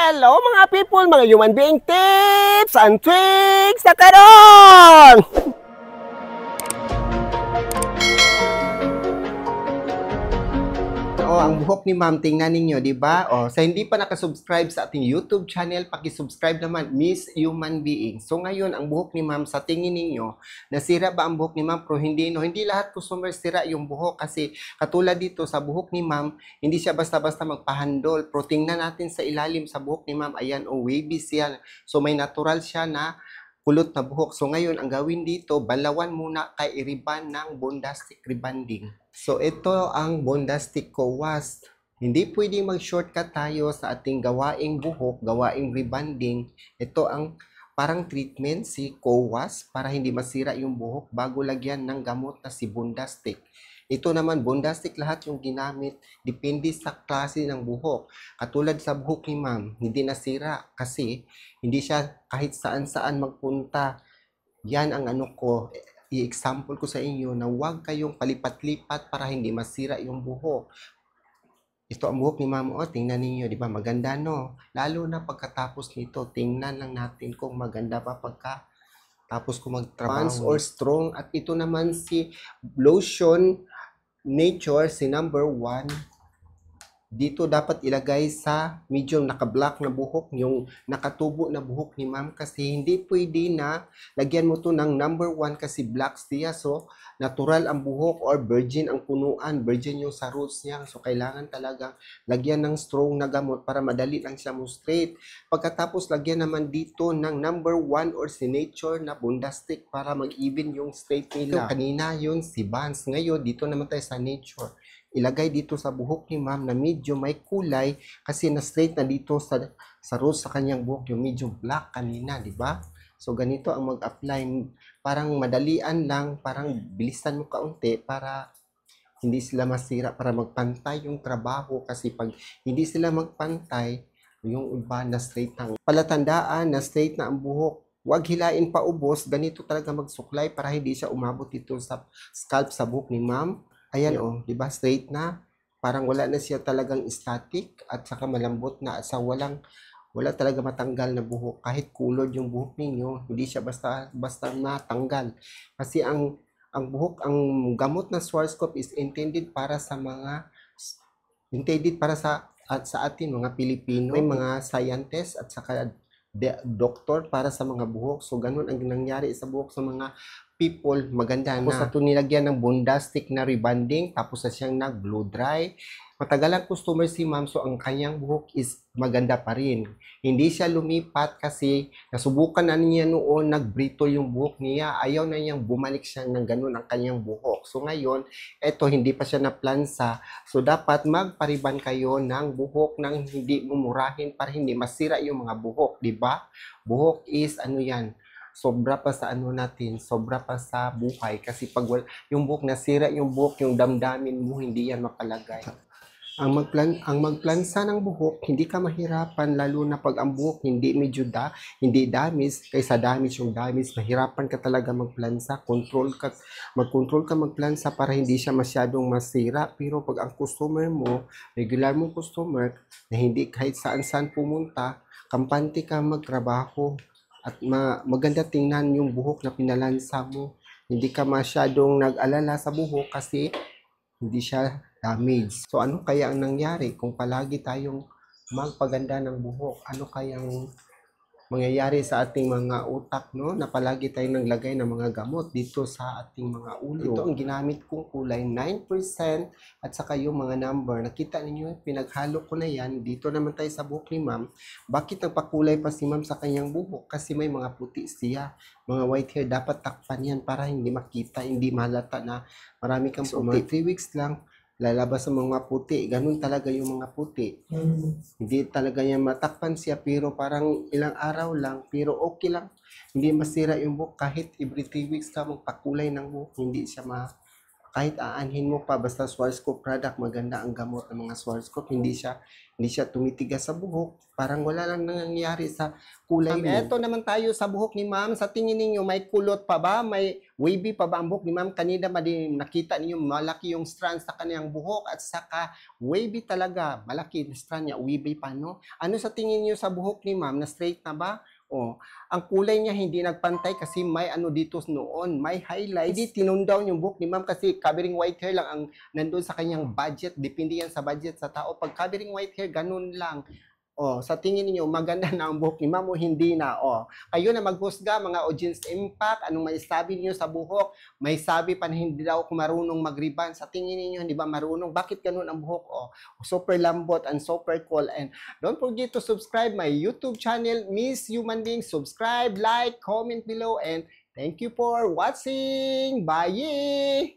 Hello mga people, mga human being tips and tricks na karon! Oh, ang buhok ni Ma'am, tingnan ninyo, di ba? Oh, sa hindi pa nakasubscribe sa ating YouTube channel, pakisubscribe naman, Miss Human Being. So ngayon, ang buhok ni Ma'am, sa tingin ninyo, nasira ba ang buhok ni Ma'am? Pero hindi, no? Hindi lahat customer sira yung buhok kasi katulad dito sa buhok ni Ma'am, hindi siya basta-basta magpahandol. Pero tingnan natin sa ilalim sa buhok ni Ma'am, ayan, oh, wavy siya. So may natural siya na kulot na buhok. So ngayon, ang gawin dito, balawan muna kay i-riban ng Bondastic rebanding. So ito ang Bondastic ko was. Hindi pwedeng mag-shortcut tayo sa ating gawaing buhok, gawaing rebanding. Ito ang parang treatment si Kowas para hindi masira yung buhok bago lagyan ng gamot na si Bondastic. Ito naman, Bondastic lahat yung ginamit, depende sa klase ng buhok. Katulad sa buhok ni Ma'am, hindi nasira kasi hindi siya kahit saan-saan magpunta. Yan ang ano ko, i-example ko sa inyo na huwag kayong palipat-lipat para hindi masira yung buhok. Ito ang buhok ni Ma'am, o tingnan ninyo, di ba? Maganda, no? Lalo na pagkatapos nito, tingnan lang natin kung maganda pa pagkatapos kung magtrabaho. Vance or strong. At ito naman si Lotion Nature, si number 1, dito dapat ilagay sa medium naka-black na buhok, yung nakatubo na buhok ni Ma'am kasi hindi pwede na lagyan mo to ng number 1 kasi black siya. So natural ang buhok or virgin ang punuan, virgin yung sa roots niya. So kailangan talaga lagyan ng strong na gamot para madali lang siya mo straight. Pagkatapos lagyan naman dito ng number 1 or si Nature na Bondastic para mag-even yung straight nila. So, kanina yun si Vance. Ngayon dito naman tayo sa Nature. Ilagay dito sa buhok ni Ma'am na medyo may kulay kasi na-straight na dito sa rose sa kanyang buhok yung medyo black kanina, di ba? So, ganito ang mag-apply. Parang madalian lang, parang bilisan mo kaunti para hindi sila masira, para magpantay yung trabaho kasi pag hindi sila magpantay, yung iba na-straight na. Palatandaan, na-straight na ang buhok. Huwag hilain pa ubos, ganito talaga magsuklay para hindi siya umabot dito sa scalp sa buhok ni Ma'am. Ayan, yeah. Oh, di ba? Straight na. Parang wala na siya talagang static at saka malambot na at sa wala talaga matanggal na buhok. Kahit kulod yung buhok ninyo, hindi siya basta natanggal. Kasi ang gamot na Schwarzkopf is intended para sa atin mga Pilipino, may mga scientists at saka doktor para sa mga buhok. So ganun ang nangyari sa buhok sa mga people, maganda na. Tapos ato nilagyan ng Bondastic na rebanding, tapos na siyang nag-blow dry. Matagal ang customer si Ma'am, so ang kanyang buhok is maganda pa rin. Hindi siya lumipat kasi nasubukan na niya noon, nagbrito yung buhok niya, ayaw na niyang bumalik siya ng ganun ang kanyang buhok. So ngayon, eto hindi pa siya naplansa. So dapat magpariban kayo ng buhok nang hindi mumurahin para hindi masira yung mga buhok, di ba? Buhok is ano yan? Sobra pa sa ano natin, sobra pa sa buhay kasi pag yung buhok nasira, yung buhok, yung damdamin mo, hindi yan mapalagay. Ang magplansa ng buhok, hindi ka mahirapan lalo na pag ang buhok hindi medyo hindi damage, kaysa damage yung damage, mahirapan ka talaga magplansa, mag-control ka magplansa para hindi siya masyadong masira. Pero pag ang customer mo, regular mong customer na hindi kahit saan-saan pumunta, kampante ka magtrabaho. At maganda tingnan yung buhok na pinalansa mo. Hindi ka masyadong nag-alala sa buhok kasi hindi siya damage. So ano kaya ang nangyari kung palagi tayong magpaganda ng buhok? Ano kayang mangyayari sa ating mga utak, no? Na palagi tayong naglagay ng mga gamot dito sa ating mga ulo. Ito ang ginamit kong kulay 9% at saka yung mga number. Nakita ninyo, pinaghalo ko na yan. Dito naman tayo sa buhok ni Ma'am. Bakit nagpakulay pa si Ma'am sa kanyang buhok? Kasi may mga puti siya. Mga white hair, dapat takpan yan para hindi makita, hindi malata na marami kang puti. 3 weeks lang lalabas ang mga puti. Ganun talaga yung mga puti. Hindi talaga niya matakpan siya, pero parang ilang araw lang, pero okay lang. Hindi masira yung buhok. Kahit every 3 weeks ka magpakulay ng buhok, hindi siya kahit aanhin mo pa, basta Schwarzkopf product, maganda ang gamot ng mga Schwarzkopf, hindi siya Hindi siya tumitigas sa buhok. Parang wala lang nangyayari sa kulay mo. Eto naman tayo sa buhok ni ma'am. Sa tingin ninyo, may kulot pa ba? May wavy pa ba ang buhok ni ma'am? Kanina nakita ninyo, malaki yung strand sa kanyang buhok at saka wavy talaga. Malaki yung strand niya, wavy pa, no? Ano sa tingin niyo sa buhok ni ma'am? Na straight na ba? Oh, ang kulay niya hindi nagpantay kasi may ano dito noon, may highlights. Hindi tinundown yung buhok ni ma'am kasi covering white hair lang ang nandun sa kanyang budget. Depende yan sa budget sa tao. Pag covering white hair, ganun lang. Oh, sa tingin niyo maganda na ang buhok ni ma'am o hindi na? Oh, kayo na maghusga mga audience impact. Anong may sabi niyo sa buhok? May sabi pa na hindi daw ako marunong mag-ribbon. Sa tingin niyo hindi ba marunong? Bakit ganun ang buhok? Oh, super lambot and super cool. And don't forget to subscribe my YouTube channel, Miss Human Being. Subscribe, like, comment below, and thank you for watching. Bye!